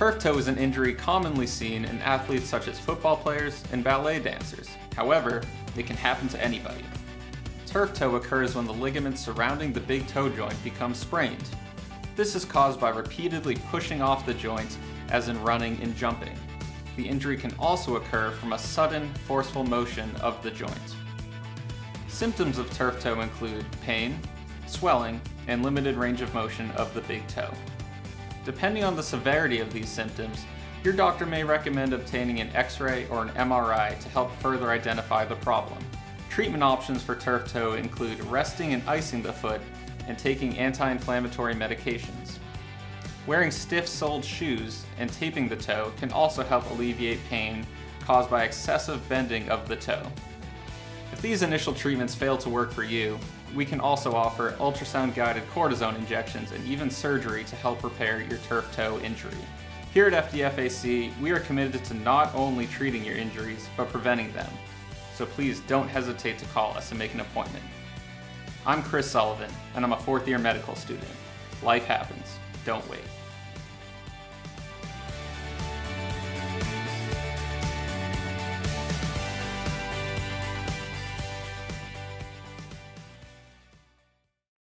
Turf toe is an injury commonly seen in athletes such as football players and ballet dancers. However, it can happen to anybody. Turf toe occurs when the ligament surrounding the big toe joint becomes sprained. This is caused by repeatedly pushing off the joint, as in running and jumping. The injury can also occur from a sudden, forceful motion of the joint. Symptoms of turf toe include pain, swelling, and limited range of motion of the big toe. Depending on the severity of these symptoms, your doctor may recommend obtaining an X-ray or an MRI to help further identify the problem. Treatment options for turf toe include resting and icing the foot and taking anti-inflammatory medications. Wearing stiff-soled shoes and taping the toe can also help alleviate pain caused by excessive bending of the toe. If these initial treatments fail to work for you, we can also offer ultrasound-guided cortisone injections and even surgery to help repair your turf toe injury. Here at FDFAC, we are committed to not only treating your injuries, but preventing them. So please don't hesitate to call us and make an appointment. I'm Chris Sullivan, and I'm a fourth-year medical student. Life happens. Don't wait.